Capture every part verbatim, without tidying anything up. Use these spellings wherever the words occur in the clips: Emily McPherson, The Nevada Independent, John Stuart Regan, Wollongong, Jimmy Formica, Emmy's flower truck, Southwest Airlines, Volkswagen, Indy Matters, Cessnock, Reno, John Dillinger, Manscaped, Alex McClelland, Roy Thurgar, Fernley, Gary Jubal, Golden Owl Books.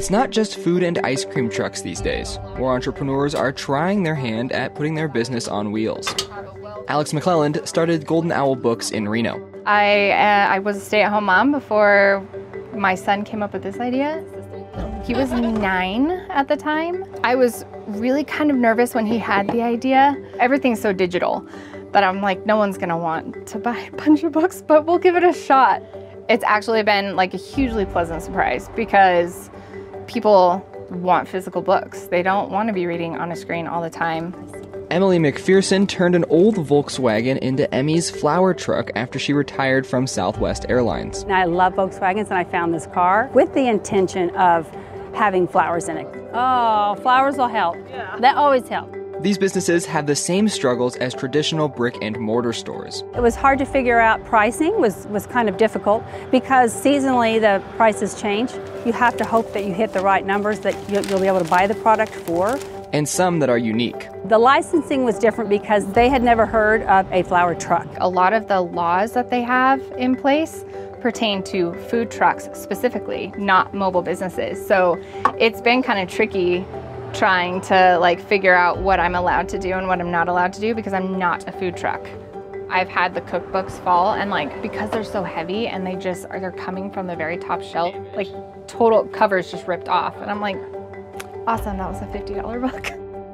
It's not just food and ice cream trucks these days, where entrepreneurs are trying their hand at putting their business on wheels. Alex McClelland started Golden Owl Books in Reno. I uh, I was a stay-at-home mom before my son came up with this idea. He was nine at the time. I was really kind of nervous when he had the idea. Everything's so digital that I'm like, no one's gonna want to buy a bunch of books, but we'll give it a shot. It's actually been like a hugely pleasant surprise because people want physical books. They don't want to be reading on a screen all the time. Emily McPherson turned an old Volkswagen into Emmy's flower truck after she retired from Southwest Airlines. I love Volkswagens, and I found this car with the intention of having flowers in it. Oh, flowers will help. Yeah. That always helps. These businesses have the same struggles as traditional brick and mortar stores. It was hard to figure out. Pricing was, was kind of difficult because seasonally the prices change. You have to hope that you hit the right numbers that you'll, you'll be able to buy the product for. And some that are unique. The licensing was different because they had never heard of a flower truck. A lot of the laws that they have in place pertain to food trucks specifically, not mobile businesses. So it's been kind of tricky trying to like figure out what I'm allowed to do and what I'm not allowed to do because I'm not a food truck. I've had the cookbooks fall, and like because they're so heavy and they just are they're coming from the very top shelf, like total covers just ripped off, and I'm like, awesome, that was a fifty dollar book.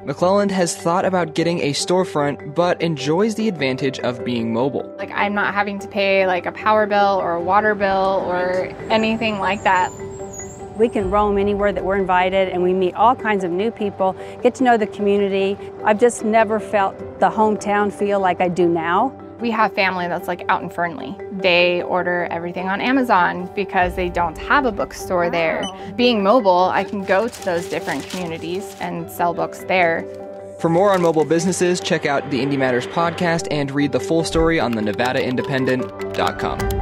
McClelland has thought about getting a storefront but enjoys the advantage of being mobile. Like I'm not having to pay like a power bill or a water bill or anything like that. We can roam anywhere that we're invited, and we meet all kinds of new people, get to know the community. I've just never felt the hometown feel like I do now. We have family that's like out in Fernley. They order everything on Amazon because they don't have a bookstore there. Being mobile, I can go to those different communities and sell books there. For more on mobile businesses, check out the Indy Matters podcast and read the full story on the nevada independent dot com.